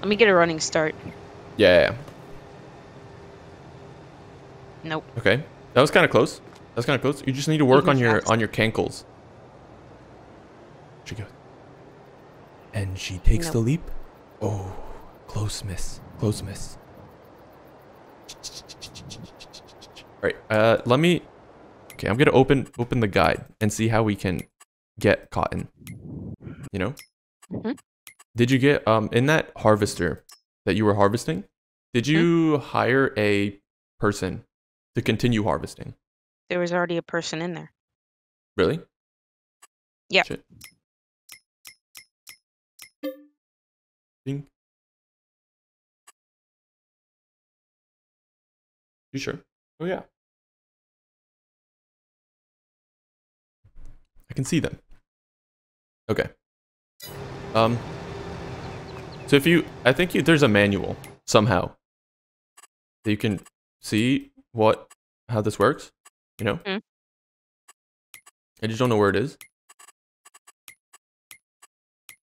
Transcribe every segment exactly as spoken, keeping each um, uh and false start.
Let me get a running start. Yeah. Nope. Okay. That was kind of close. That was kind of close. You just need to work on your on your cankles. She goes. And she takes nope. the leap. Oh, close miss. Close miss. All right. Uh, let me. Okay, I'm gonna open open the guide and see how we can get cotton. You know. Mm-hmm. Did you get um in that harvester that you were harvesting? Did you mm-hmm. hire a person to continue harvesting? There was already a person in there. Really? Yeah. Shit. Ding. You sure? Oh yeah. I can see them. Okay. Um. So if you, I think you, there's a manual somehow that you can see what, how this works, you know? Mm. I just don't know where it is.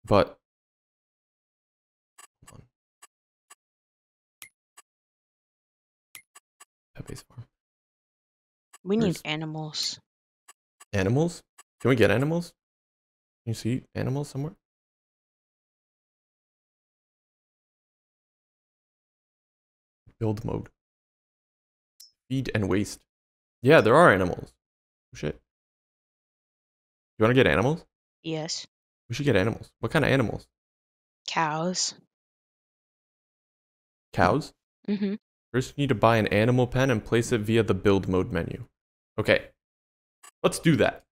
But. Hold on. That base farm. We need there's animals. Animals? Can we get animals? Can you see animals somewhere? Build mode. Feed and waste. Yeah, there are animals. Oh, shit. You want to get animals? Yes. We should get animals. What kind of animals? Cows. Cows? Mm-hmm. First, you need to buy an animal pen and place it via the build mode menu. Okay. Let's do that.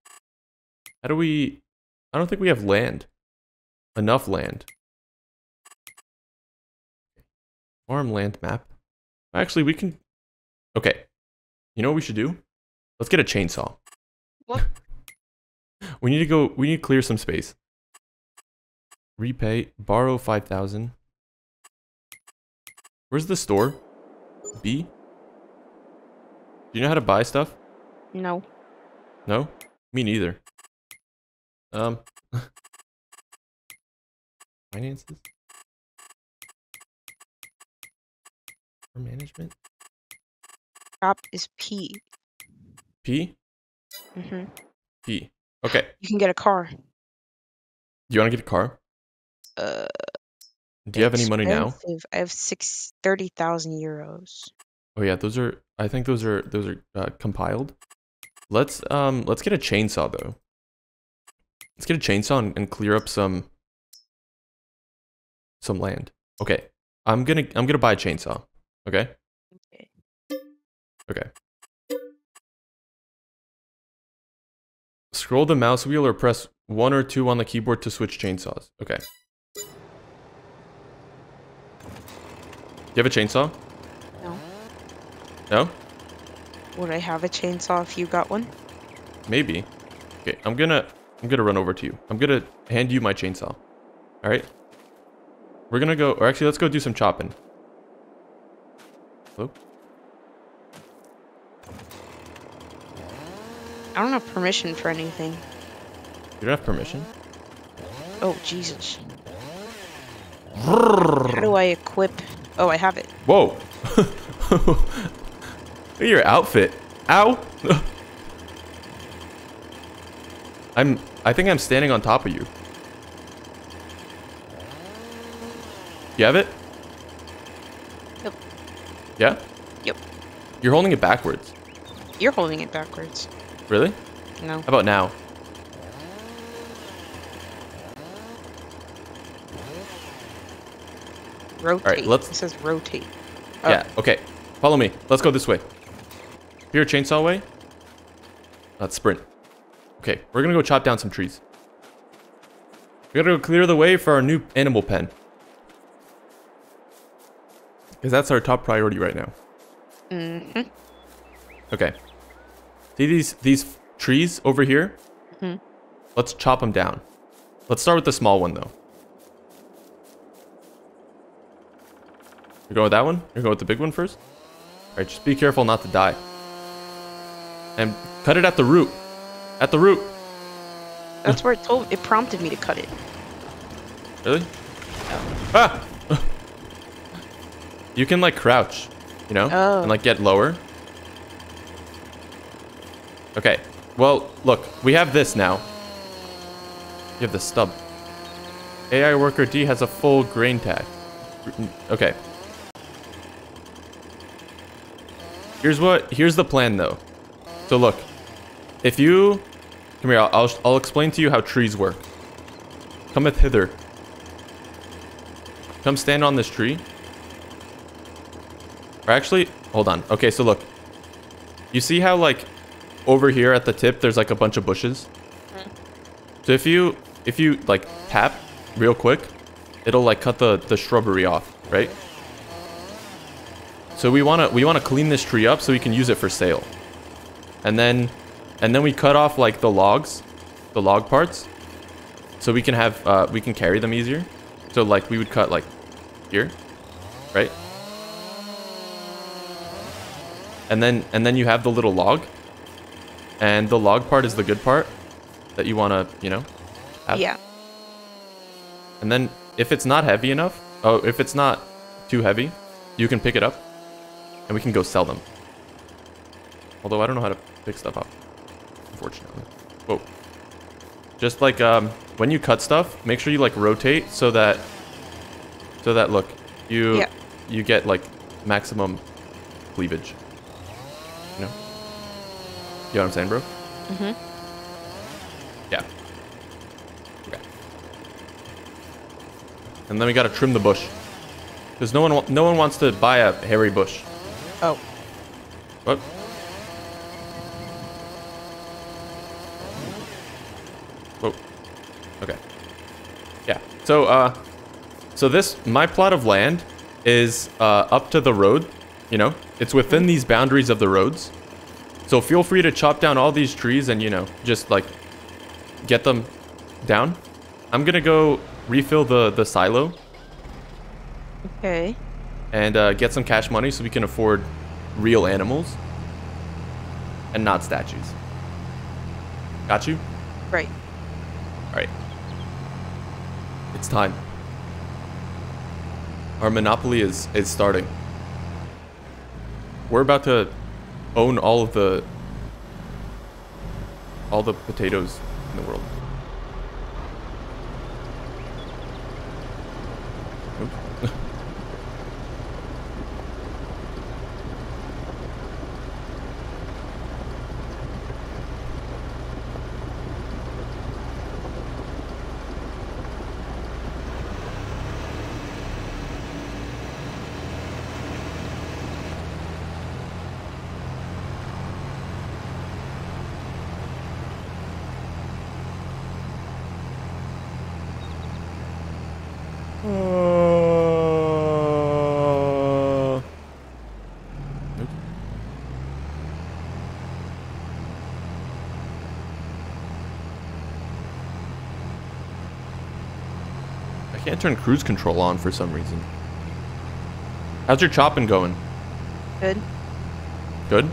How do we... I don't think we have land. Enough land. Farmland map. Actually, we can... Okay. You know what we should do? Let's get a chainsaw. What? We need to go... We need to clear some space. Repay. Borrow five thousand. Where's the store? B? Do you know how to buy stuff? No. No? Me neither. Um... Finances? Or management? Shop is P. P? Mm-hmm. P. Okay. You can get a car. Do you want to get a car? Uh. Do you have any money now? I have six thirty thousand euros. Oh yeah, those are. I think those are those are uh, compiled. Let's um. Let's get a chainsaw though. Let's get a chainsaw and, and clear up some. Some land. Okay. I'm gonna I'm gonna buy a chainsaw. Okay. Okay. Okay. Scroll the mouse wheel or press one or two on the keyboard to switch chainsaws. Okay. Do you have a chainsaw? No. No? Would I have a chainsaw if you got one? Maybe. Okay, I'm gonna I'm gonna run over to you. I'm gonna hand you my chainsaw. Alright? We're gonna go, or actually let's go do some chopping. Hello? I don't have permission for anything. You don't have permission? Oh, Jesus. Brrr. How do I equip? Oh, I have it. Whoa. Look at your outfit. Ow. I'm, I think I'm standing on top of you. You have it? Yeah? Yep. You're holding it backwards. You're holding it backwards. Really? No. How about now? Rotate. All right, let's... It says rotate. Oh. Yeah, okay. Follow me. Let's go this way. Here, chainsaw way. Let's sprint. Okay, we're going to go chop down some trees. We're going to go clear the way for our new animal pen. Because that's our top priority right now. Mm-hmm. Okay. See these these trees over here? Mm-hmm. Let's chop them down. Let's start with the small one, though. You're going with that one? You're going with the big one first? All right, just be careful not to die. And cut it at the root. At the root. That's where it told, it prompted me to cut it. Really? Oh. Ah! You can like crouch, you know, oh. and like get lower. Okay. Well, look, we have this now. You have the stub. A I worker D has a full grain tag. Okay. Here's what. Here's the plan, though. So look, if you come here, I'll I'll, I'll explain to you how trees work. Cometh hither. Come stand on this tree. Or actually, hold on. Okay, so look. You see how like over here at the tip, there's like a bunch of bushes. So if you if you like tap real quick, it'll like cut the the shrubbery off, right? So we wanna we wanna clean this tree up so we can use it for sale, and then and then we cut off like the logs, the log parts, so we can have uh, we can carry them easier. So like we would cut like here, right? And then and then you have the little log, and the log part is the good part that you wanna you know. Have. Yeah. And then if it's not heavy enough, oh if it's not too heavy, you can pick it up. And we can go sell them. Although I don't know how to pick stuff up, unfortunately. Whoa. Just like um, when you cut stuff, make sure you like rotate so that, so that look, you yeah. you get like maximum cleavage. You know. You know what I'm saying, bro? Mm-hmm. Yeah. Okay. And then we gotta trim the bush, because no one no one wants to buy a hairy bush. Oh. What? Whoa. Okay. Yeah. So, uh, so this, my plot of land is uh, up to the road, you know? It's within these boundaries of the roads. So feel free to chop down all these trees and, you know, just like get them down. I'm going to go refill the, the silo. Okay. And uh, get some cash money so we can afford real animals and not statues. Got you? Right. All right. It's time. Our monopoly is, is starting. We're about to own all of the all the potatoes in the world. Can't turn cruise control on for some reason. How's your chopping going? Good. Good?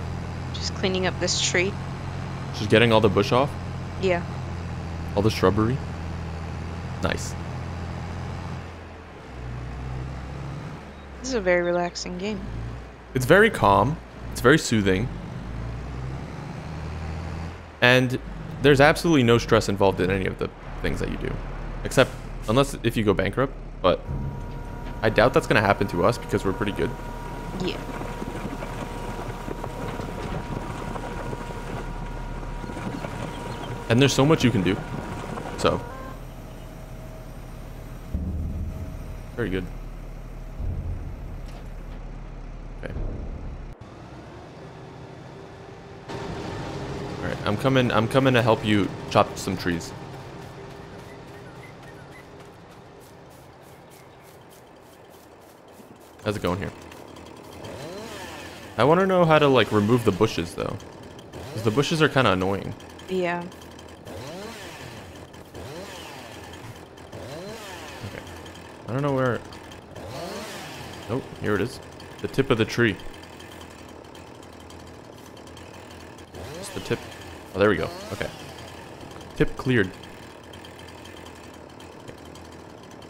Just cleaning up this tree. Just getting all the bush off? Yeah. All the shrubbery? Nice. This is a very relaxing game. It's very calm. It's very soothing. And there's absolutely no stress involved in any of the things that you do. Except... unless if you go bankrupt, but I doubt that's going to happen to us because we're pretty good. Yeah. And there's so much you can do. So. Very good. Okay. All right, I'm coming I'm coming to help you chop some trees. How's it going here? I want to know how to like remove the bushes though, because the bushes are kind of annoying. Yeah. Okay. I don't know where. Oh, here it is. The tip of the tree. Just the tip. Oh, there we go. Okay. Tip cleared.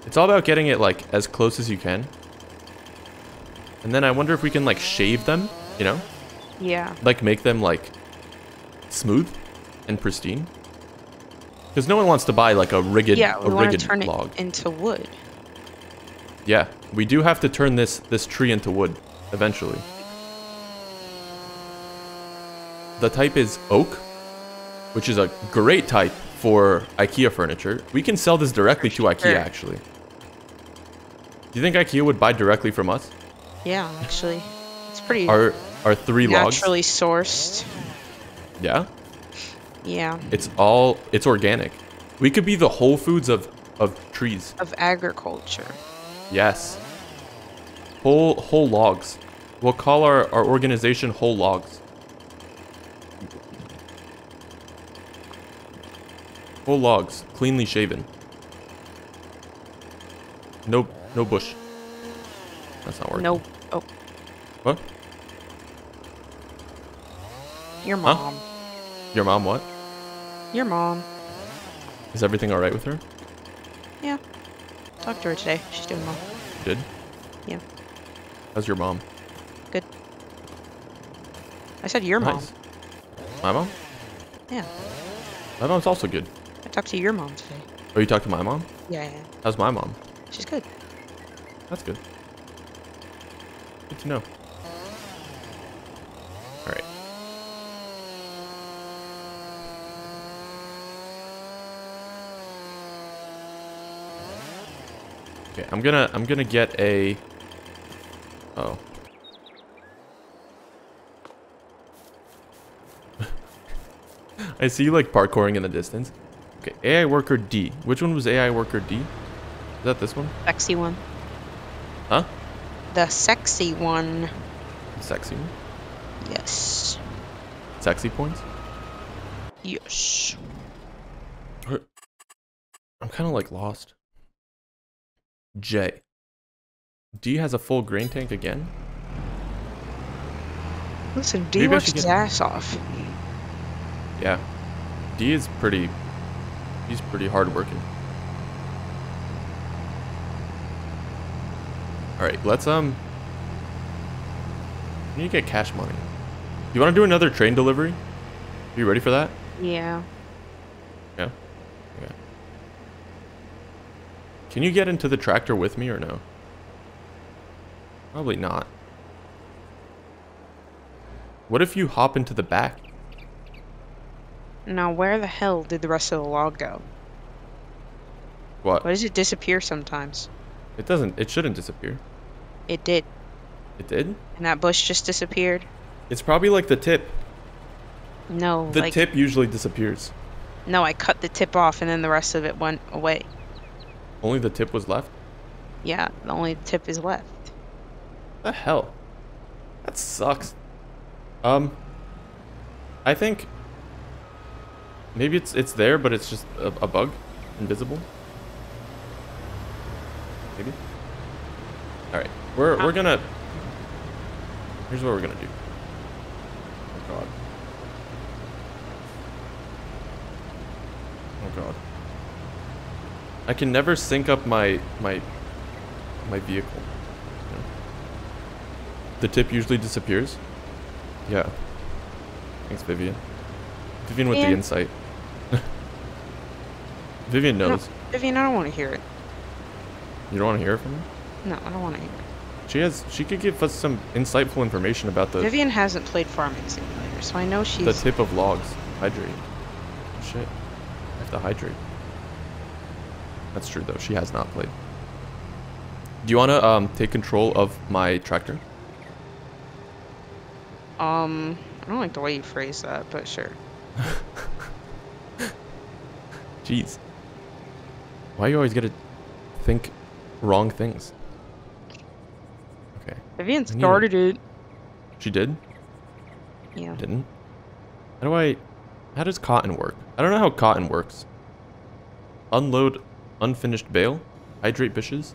It's all about getting it like as close as you can. And then I wonder if we can, like, shave them, you know? Yeah. Like, make them, like, smooth and pristine. Because no one wants to buy, like, a rigged, yeah, we a rigged turn log. It into wood. Yeah, we do have to turn this, this tree into wood, eventually. The type is oak, which is a great type for IKEA furniture. We can sell this directly to IKEA, actually. Do you think IKEA would buy directly from us? Yeah, actually. It's pretty... Our, our three logs. Naturally sourced. Yeah? Yeah. It's all... It's organic. We could be the Whole Foods of, of trees. Of agriculture. Yes. Whole, whole logs. We'll call our, our organization Whole Logs. Whole Logs. Cleanly shaven. No, no bush. That's not working. No. Oh. What? Your mom. Huh? Your mom what? Your mom. Is everything all right with her? Yeah. Talked to her today. She's doing well. You did? Yeah. How's your mom? Good. I said your nice. Mom. My mom? Yeah. My mom's also good. I talked to your mom today. Oh, you talked to my mom? Yeah, yeah. How's my mom? She's good. That's good. Good to know. All right. Okay, I'm gonna I'm gonna get a. Oh. I see you like parkouring in the distance. Okay, A I worker D. Which one was A I worker D? Is that this one? Sexy one. Huh? The sexy one. The sexy one? Yes. Sexy points? Yes. I'm kind of like lost. J. D has a full grain tank again? Listen, D Maybe works his get... ass off. Yeah. D is pretty... He's pretty hardworking. Alright, let's, um... I need to get cash money. You want to do another train delivery? Are you ready for that? Yeah. Yeah? Okay. Can you get into the tractor with me or no? Probably not. What if you hop into the back? Now, where the hell did the rest of the log go? What? Why does it disappear sometimes? It doesn't. It shouldn't disappear. It did. It did? And that bush just disappeared. It's probably like the tip. No. The like, tip usually disappears. No, I cut the tip off and then the rest of it went away. Only the tip was left? Yeah, the only tip is left. What the hell? That sucks. Um, I think maybe it's it's there, but it's just a, a bug, invisible. Maybe. All right, we're we're gonna. Here's what we're gonna do. Oh god. Oh god. I can never sync up my my my vehicle. No. The tip usually disappears. Yeah. Thanks, Vivian. Vivian with yeah. the insight. Vivian knows. No, Vivian, I don't want to hear it. You don't want to hear it from her? No, I don't want to hear it. She has. She could give us some insightful information about the. Vivian hasn't played Farming Simulator, so I know she's. The tip of logs. Hydrate. Shit. I have to hydrate. That's true though. She has not played. Do you wanna um take control of my tractor? Um, I don't like the way you phrase that, but sure. Jeez. Why you always gotta think? Wrong things. Okay. Vivian started it. She did? Yeah. Didn't? How do I... How does cotton work? I don't know how cotton works. Unload unfinished bale? Hydrate bushes?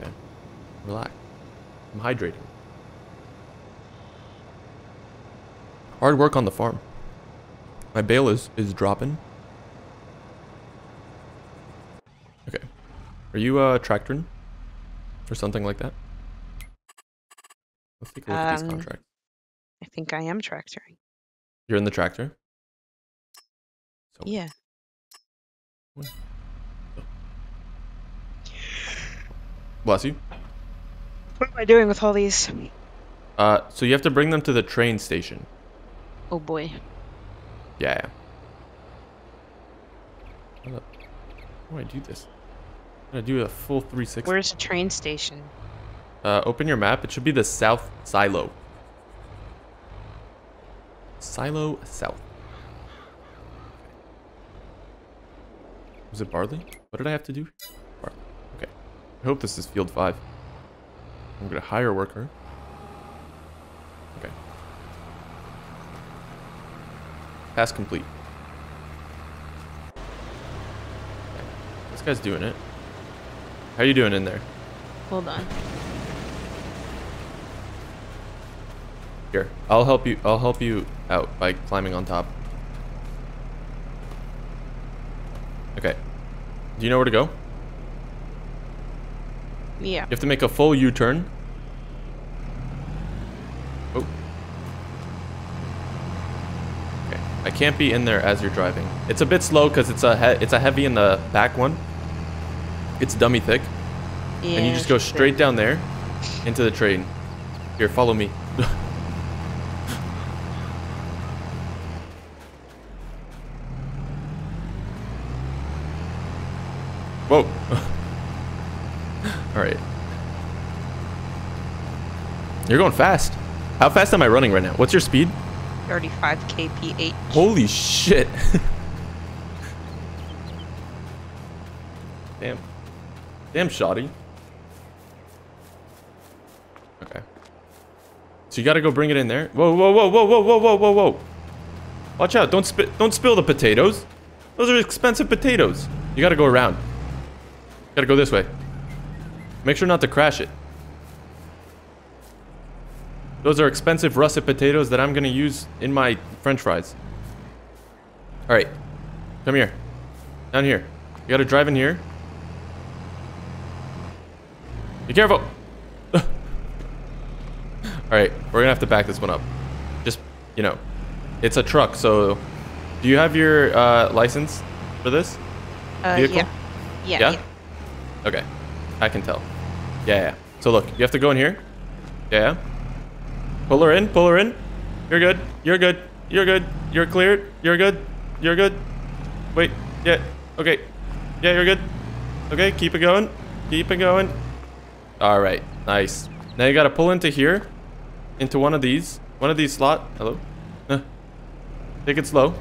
Okay. Relax. I'm hydrating. Hard work on the farm. My bale is, is dropping. Are you uh, tractoring? Or something like that? Let's take a look um, at these contracts. I think I am tractoring. You're in the tractor? So. Yeah. Well. Bless you. What am I doing with all these? Uh, so you have to bring them to the train station. Oh boy. Yeah. How do I do this? I'm gonna do a full three sixty. Where's the train station? Uh, open your map. It should be the south silo. Silo south. Was it barley? What did I have to do? Barley. Okay. I hope this is field five. I'm gonna hire a worker. Okay. Task complete. Okay. This guy's doing it. How are you doing in there? Hold on. Here, I'll help you. I'll help you out by climbing on top. Okay. Do you know where to go? Yeah. You have to make a full U-turn. Oh. Okay. I can't be in there as you're driving. It's a bit slow because it's a he it's a heavy in the back one. It's dummy thick. Yeah, and you just go straight thick. down there into the train. Here, follow me. Whoa. All right. You're going fast. How fast am I running right now? What's your speed? thirty-five K P H. Holy shit. Damn. Damn shoddy. Okay. So you gotta go bring it in there. Whoa, whoa, whoa, whoa, whoa, whoa, whoa, whoa, whoa. Watch out. Don't spit. Don't spill the potatoes. Those are expensive potatoes. You gotta go around. Gotta go this way. Make sure not to crash it. Those are expensive russet potatoes that I'm gonna use in my french fries. Alright. Come here. Down here. You gotta drive in here. Be careful! Alright, we're gonna have to back this one up. Just, you know. It's a truck, so... Do you have your uh, license for this? Uh, vehicle? Yeah. Yeah, yeah. Yeah? Okay. I can tell. Yeah, yeah. So look, you have to go in here. Yeah. Pull her in. Pull her in. You're good. You're good. You're good. You're cleared. You're good. You're good. Wait. Yeah. Okay. Yeah, you're good. Okay. Keep it going. Keep it going. All right. Nice. Now you got to pull into here. Into one of these. One of these slot. Hello. Huh. Take it slow.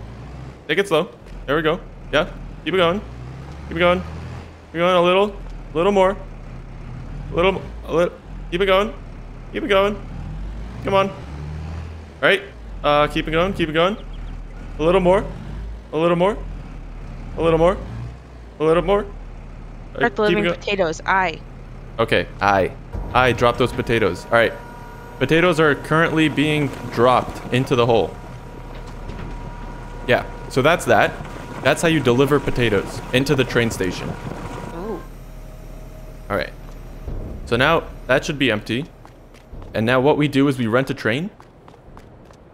Take it slow. There we go. Yeah. Keep it going. Keep it going. Keep it going a little. A little more. A little, a little. Keep it going. Keep it going. Come on. All right. Uh, keep it going. Keep it going. A little more. A little more. A little more. A little more. Start delivering potatoes. Aye. Okay. Aye. Aye. Drop those potatoes. All right. Potatoes are currently being dropped into the hole. Yeah. So that's that. That's how you deliver potatoes into the train station. All right, so now that should be empty. And now what we do is we rent a train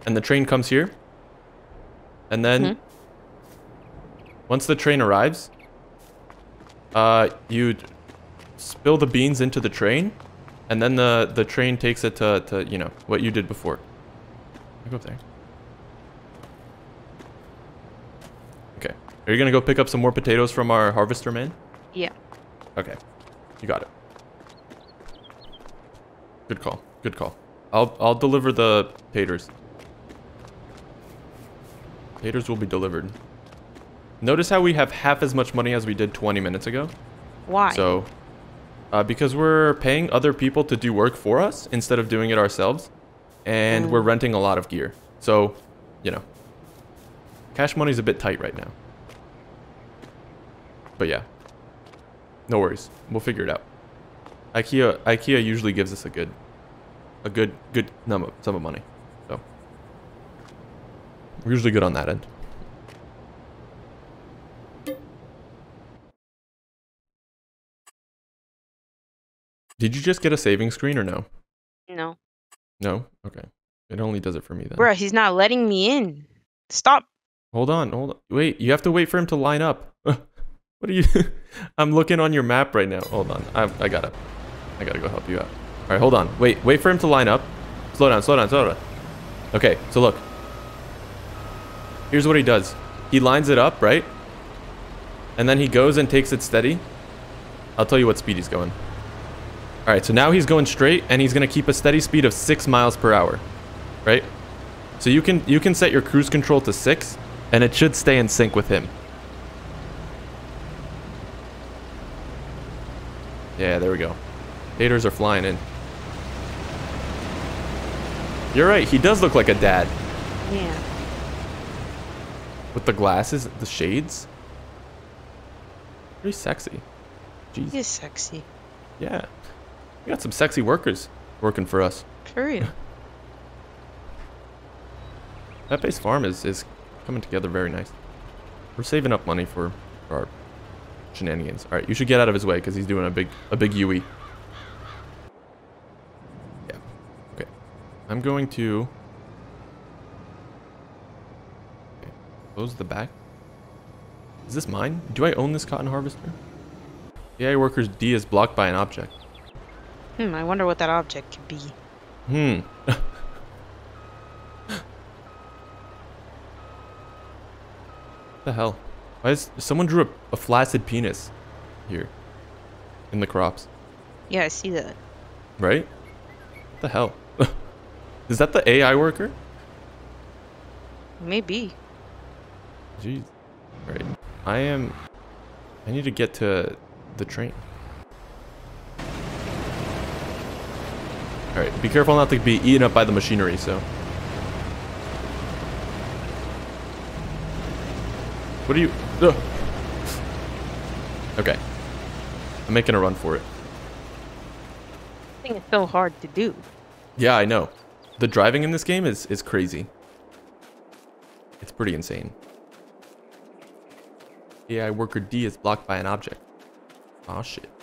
and the train comes here. And then mm-hmm. once the train arrives, uh, you spill the beans into the train and then the, the train takes it to, to, you know, what you did before. Go up there. Okay, are you gonna go pick up some more potatoes from our harvester man? Yeah. Okay. You got it. Good call. Good call. I'll I'll deliver the taters. Taters will be delivered. Notice how we have half as much money as we did twenty minutes ago. Why? So, uh, because we're paying other people to do work for us instead of doing it ourselves, and mm. we're renting a lot of gear. So, you know, cash money's a bit tight right now. But yeah. No worries. We'll figure it out. IKEA IKEA usually gives us a good a good good sum of, sum of money. So we're usually good on that end. Did you just get a saving screen or no? No. No? Okay. It only does it for me then. Bro, he's not letting me in. Stop. Hold on. Hold on. Wait, you have to wait for him to line up. What are you... I'm looking on your map right now. Hold on. I, I gotta... I gotta go help you out. All right, hold on. Wait, wait for him to line up. Slow down, slow down, slow down. Okay, so look. Here's what he does. He lines it up, right? And then he goes and takes it steady. I'll tell you what speed he's going. All right, so now he's going straight, and he's going to keep a steady speed of six miles per hour, right? So you can, you can set your cruise control to six, and it should stay in sync with him. Yeah, there we go. Haters are flying in. You're right, he does look like a dad. Yeah. With the glasses, the shades. Pretty sexy. Jeez. He is sexy. Yeah. We got some sexy workers working for us. Period. That base farm is, is coming together very nice. We're saving up money for, for our shenanigans. Alright, you should get out of his way because he's doing a big a big U E. I'm going to okay, close the back. Is this mine? Do I own this cotton harvester? A I workers D is blocked by an object. Hmm, I wonder what that object could be. Hmm. What the hell? Why is someone drew a, a flaccid penis here in the crops? Yeah, I see that. Right? What the hell? Is that the A I worker? Maybe. Jeez. All right. I am... I need to get to the train. All right. Be careful not to be eaten up by the machinery, so... What are you... Ugh. Okay. I'm making a run for it. I think it's so hard to do. Yeah, I know. The driving in this game is, is crazy. It's pretty insane. A I worker D is blocked by an object. Aw, shit.